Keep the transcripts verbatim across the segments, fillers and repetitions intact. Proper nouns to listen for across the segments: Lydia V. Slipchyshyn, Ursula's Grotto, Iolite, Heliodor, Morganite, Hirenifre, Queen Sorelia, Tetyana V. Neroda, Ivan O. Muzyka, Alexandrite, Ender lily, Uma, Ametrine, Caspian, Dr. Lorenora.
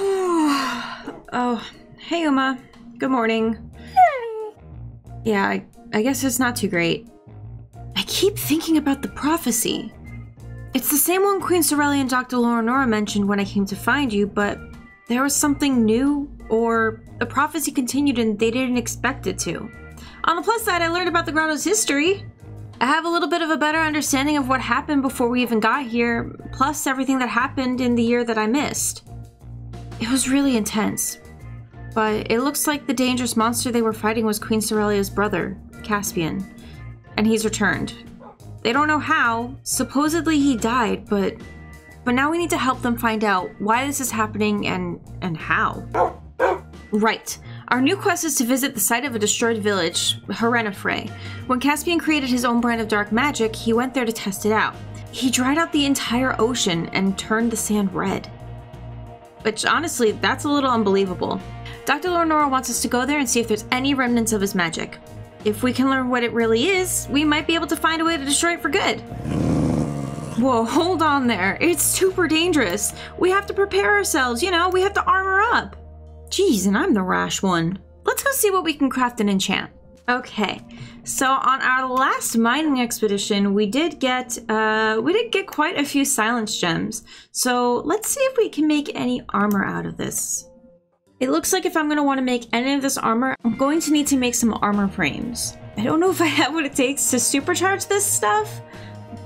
Oh, hey Uma. Good morning. Hey. Yeah, I, I guess it's not too great. I keep thinking about the prophecy. It's the same one Queen Sorelia and Doctor Lorenora mentioned when I came to find you, but there was something new, or the prophecy continued and they didn't expect it to. On the plus side, I learned about the grotto's history. I have a little bit of a better understanding of what happened before we even got here, plus everything that happened in the year that I missed. It was really intense, but it looks like the dangerous monster they were fighting was Queen Sorelia's brother, Caspian, and he's returned. They don't know how. Supposedly he died, but but now we need to help them find out why this is happening and, and how. Right. Our new quest is to visit the site of a destroyed village, Hirenifre. When Caspian created his own brand of dark magic, he went there to test it out. He dried out the entire ocean and turned the sand red. Which, honestly, that's a little unbelievable. Doctor Lorenora wants us to go there and see if there's any remnants of his magic. If we can learn what it really is, we might be able to find a way to destroy it for good. Whoa, hold on there. It's super dangerous. We have to prepare ourselves, you know, we have to armor up. Jeez, and I'm the rash one. Let's go see what we can craft and enchant. Okay, so on our last mining expedition, we did get uh, we did get quite a few silence gems. So let's see if we can make any armor out of this. It looks like if I'm gonna wanna make any of this armor, I'm going to need to make some armor frames. I don't know if I have what it takes to supercharge this stuff,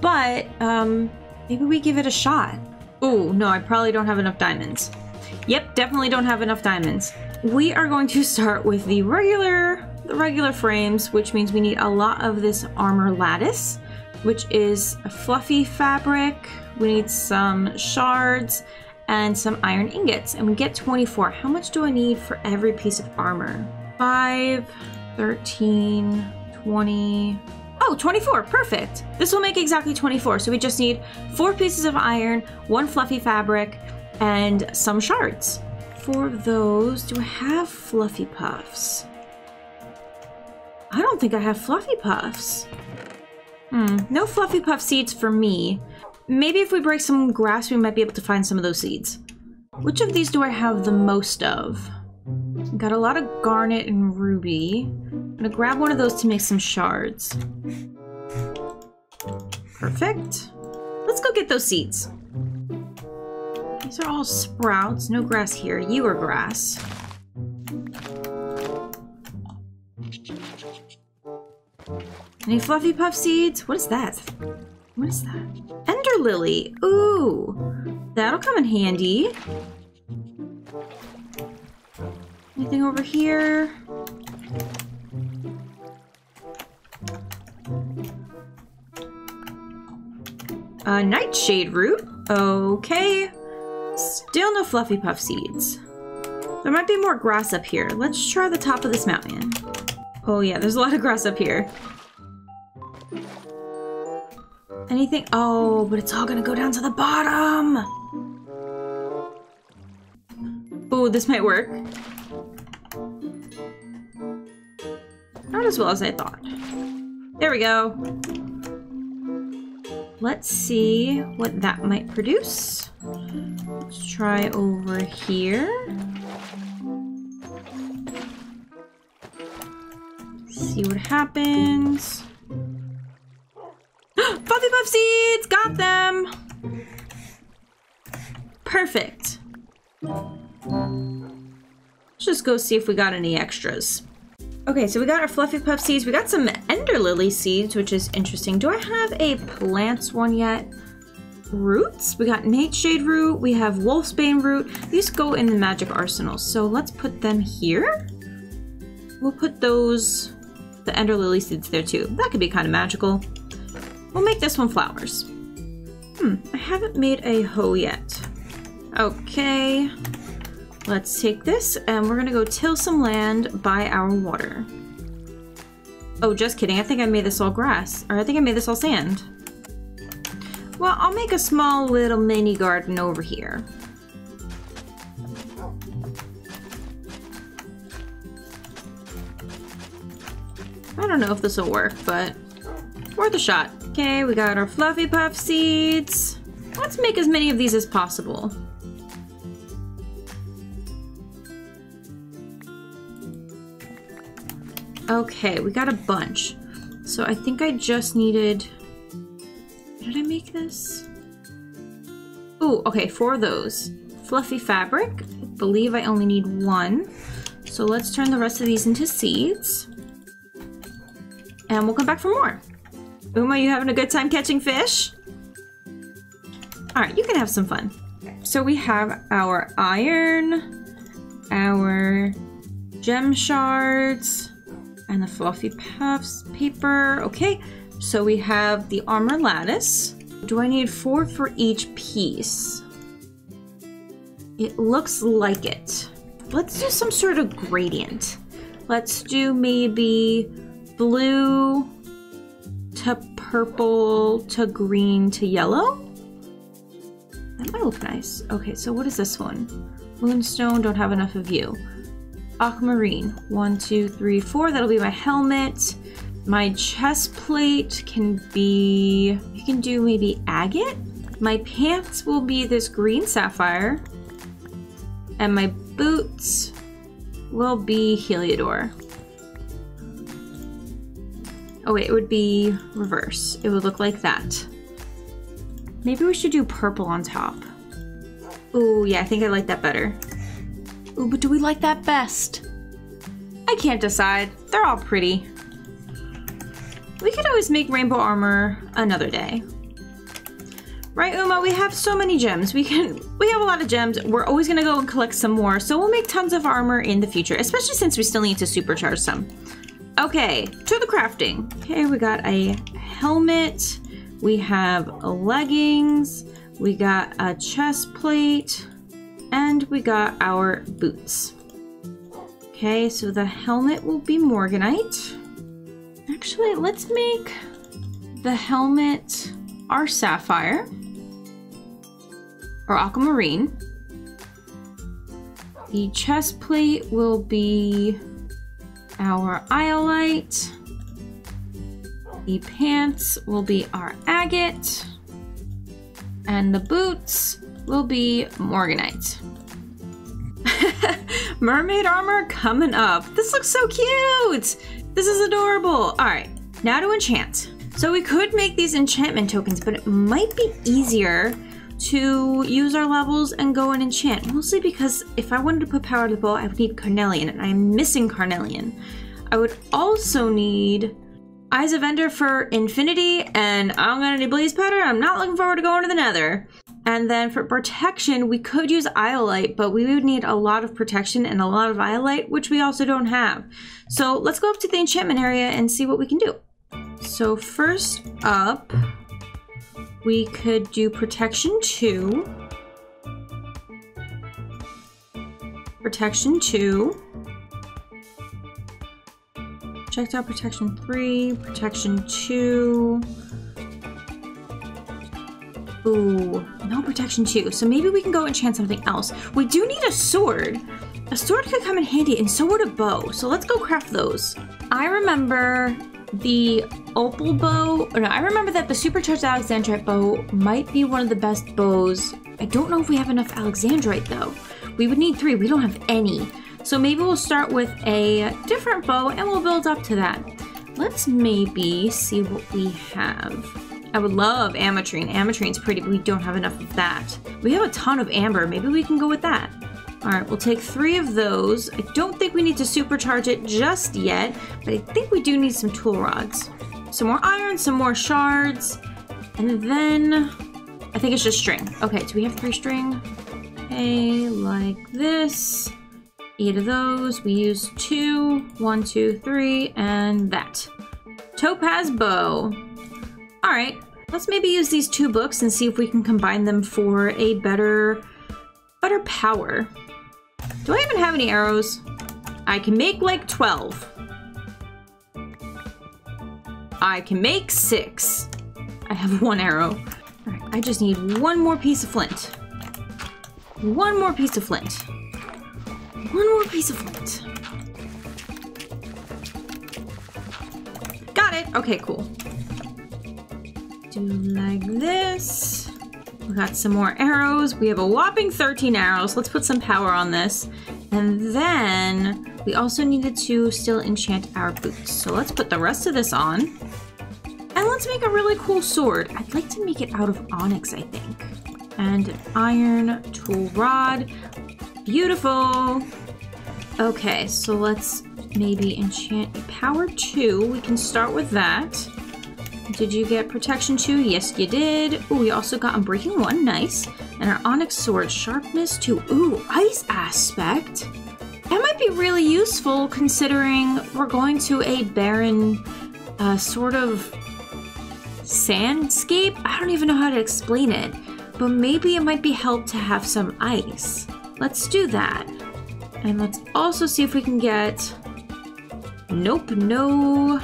but um, maybe we give it a shot. Ooh, no, I probably don't have enough diamonds. Yep, definitely don't have enough diamonds. We are going to start with the regular, the regular frames, which means we need a lot of this armor lattice, which is a fluffy fabric. We need some shards and some iron ingots, and we get twenty-four. How much do I need for every piece of armor? five, thirteen, twenty. Oh, twenty-four, perfect. This will make exactly twenty-four. So we just need four pieces of iron, one fluffy fabric, and some shards. For those, do I have fluffy puffs? I don't think I have fluffy puffs. Hmm, no fluffy puff seeds for me. Maybe if we break some grass, we might be able to find some of those seeds. Which of these do I have the most of? Got a lot of garnet and ruby. I'm gonna grab one of those to make some shards. Perfect. Let's go get those seeds. These are all sprouts. No grass here. You are grass. Any fluffy puff seeds? What is that? What is that? Ender lily. Ooh. That'll come in handy. Anything over here? A nightshade root. Okay. Still no fluffy puff seeds. There might be more grass up here. Let's try the top of this mountain. Oh yeah, there's a lot of grass up here. Anything? Oh, but it's all gonna go down to the bottom. Oh, this might work. Not as well as I thought. There we go. Let's see what that might produce. Let's try over here. See what happens. Fluffy puff seeds! Got them! Perfect. Let's just go see if we got any extras. Okay, so we got our fluffy puff seeds. We got some ender lily seeds, which is interesting. Do I have a plants one yet? Roots? We got nightshade root. We have wolfsbane root. These go in the magic arsenal. So let's put them here. We'll put those, the ender lily seeds there too. That could be kind of magical. We'll make this one flowers. Hmm, I haven't made a hoe yet. Okay, let's take this and we're gonna go till some land by our water. Oh, just kidding. I think I made this all grass, or I think I made this all sand. Well, I'll make a small little mini garden over here. I don't know if this will work, but worth a shot. Okay, we got our fluffy puff seeds. Let's make as many of these as possible. Okay, we got a bunch. So I think I just needed... Did I make this? Oh, okay, four of those. Fluffy fabric. I believe I only need one. So let's turn the rest of these into seeds. And we'll come back for more. Uma, you having a good time catching fish? Alright, you can have some fun. So we have our iron, our gem shards, and the fluffy puffs paper. Okay, so we have the armor lattice. Do I need four for each piece? It looks like it. Let's do some sort of gradient. Let's do maybe blue to purple to green to yellow. That might look nice. Okay, so what is this one? Moonstone, don't have enough of you. Aquamarine, one, two, three, four. That'll be my helmet. My chest plate can be, you can do maybe agate. My pants will be this green sapphire. And my boots will be Heliodor. Oh wait, it would be reverse. It would look like that. Maybe we should do purple on top. Ooh, yeah, I think I like that better. Ooh, but do we like that best? I can't decide. They're all pretty. We could always make rainbow armor another day. Right, Uma? We have so many gems. We can. We have a lot of gems. We're always going to go and collect some more, so we'll make tons of armor in the future, especially since we still need to supercharge some. Okay, to the crafting. Okay, we got a helmet. We have leggings. We got a chest plate. And we got our boots. Okay, so the helmet will be Morganite. Actually, let's make the helmet our sapphire or aquamarine. The chest plate will be our iolite. The pants will be our agate. And the boots will be Morganite. Mermaid armor coming up. This looks so cute. This is adorable. All right, now to enchant. So we could make these enchantment tokens, but it might be easier to use our levels and go and enchant, mostly because if I wanted to put power to the bow, I would need carnelian, and I'm missing carnelian. I would also need Eyes of Ender for infinity, and I'm gonna need blaze powder. I'm not looking forward to going to the nether. And then for protection, we could use iolite, but we would need a lot of protection and a lot of iolite, which we also don't have. So let's go up to the enchantment area and see what we can do. So first up, we could do protection two. Protection two. Checked out protection three, protection two. Ooh, no protection too. So maybe we can go enchant something else. We do need a sword. A sword could come in handy, and so would a bow. So let's go craft those. I remember the opal bow. Or no, I remember that the supercharged alexandrite bow might be one of the best bows. I don't know if we have enough alexandrite though. We would need three. We don't have any. So maybe we'll start with a different bow and we'll build up to that. Let's maybe see what we have. I would love ametrine. Ametrine's pretty, but we don't have enough of that. We have a ton of amber. Maybe we can go with that. All right, we'll take three of those. I don't think we need to supercharge it just yet, but I think we do need some tool rods. Some more iron, some more shards, and then I think it's just string. Okay, do we have three string? Okay, like this. Eight of those. We use two. One, two, three, and that. Topaz bow. All right, let's maybe use these two books and see if we can combine them for a better, better power. Do I even have any arrows? I can make like twelve. I can make six. I have one arrow. All right, I just need one more piece of flint. One more piece of flint. One more piece of flint. Got it. Okay, cool. Do like this, We got some more arrows. We have a whopping thirteen arrows. Let's put some power on this. And then we also needed to still enchant our boots. So let's put the rest of this on. And let's make a really cool sword. I'd like to make it out of onyx, I think. And an iron tool rod. Beautiful. Okay, so let's maybe enchant power two. We can start with that. Did you get protection two? Yes, you did. Ooh, we also got unbreaking one. Nice. And our onyx sword sharpness two. Ooh, ice aspect. That might be really useful considering we're going to a barren uh, sort of sandscape. I don't even know how to explain it, but maybe it might be helpful to have some ice. Let's do that. And let's also see if we can get... Nope, no...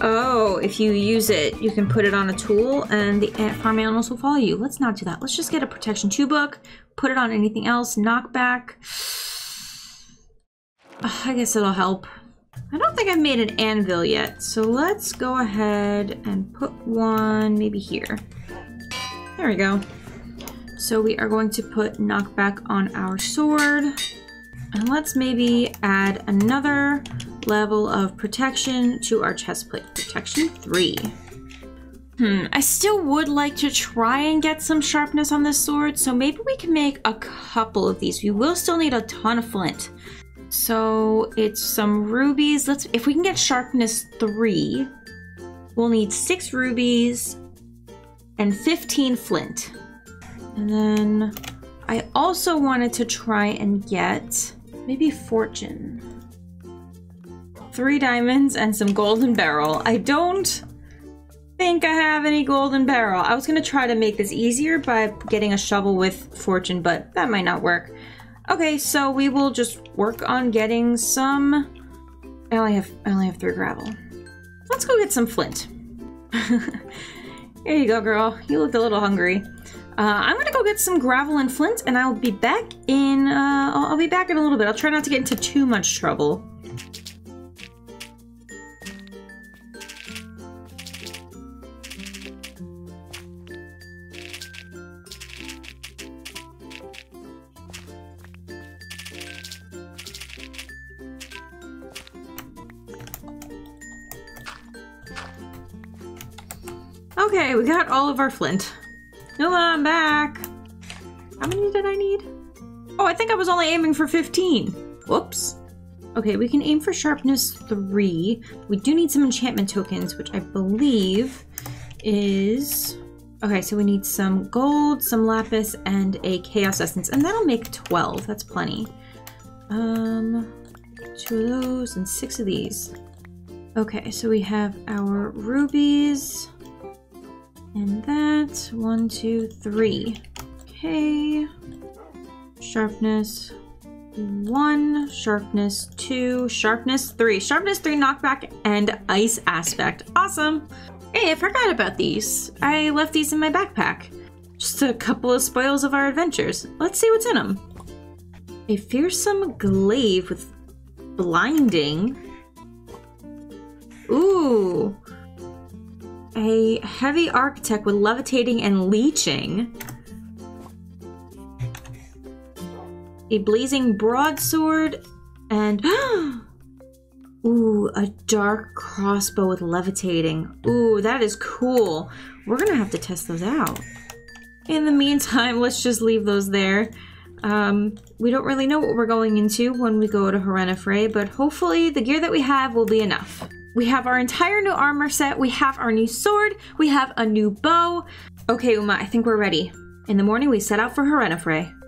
Oh, if you use it, you can put it on a tool and the farm animals will follow you. Let's not do that. Let's just get a protection two book, put it on anything else, knockback. Oh, I guess it'll help. I don't think I've made an anvil yet, so let's go ahead and put one maybe here. There we go. So we are going to put knockback on our sword. And let's maybe add another level of protection to our chest plate. Protection three. Hmm, I still would like to try and get some sharpness on this sword, so maybe we can make a couple of these. We will still need a ton of flint. So it's some rubies. Let's, if we can get sharpness three, we'll need six rubies and fifteen flint. And then I also wanted to try and get maybe fortune. Three diamonds and some golden barrel. I don't think I have any golden barrel. I was gonna try to make this easier by getting a shovel with fortune, but that might not work. Okay, so we will just work on getting some... I only have, I only have three gravel. Let's go get some flint. Here you go, girl. You look a little hungry. Uh, I'm gonna go get some gravel and flint, and I'll be back in, uh, I'll, I'll be back in a little bit. I'll try not to get into too much trouble. Okay, we got all of our flint. Uma, I'm back. How many did I need? Oh, I think I was only aiming for fifteen. Whoops. Okay, we can aim for sharpness three. We do need some enchantment tokens, which I believe is... Okay, so we need some gold, some lapis, and a chaos essence. And that'll make twelve. That's plenty. Um, two of those and six of these. Okay, so we have our rubies... And that's one, two, three. Okay. Sharpness one, sharpness two, sharpness three. Sharpness three, knockback, and ice aspect. Awesome. Hey, I forgot about these. I left these in my backpack. Just a couple of spoils of our adventures. Let's see what's in them. A fearsome glaive with blinding. Ooh. A heavy architect with levitating and leeching. A blazing broadsword and... Ooh, a dark crossbow with levitating. Ooh, that is cool. We're gonna have to test those out. In the meantime, let's just leave those there. Um, we don't really know what we're going into when we go to Hirenifre, but hopefully the gear that we have will be enough. We have our entire new armor set, we have our new sword, we have a new bow. Okay, Uma, I think we're ready. In the morning, we set out for Hirenifre.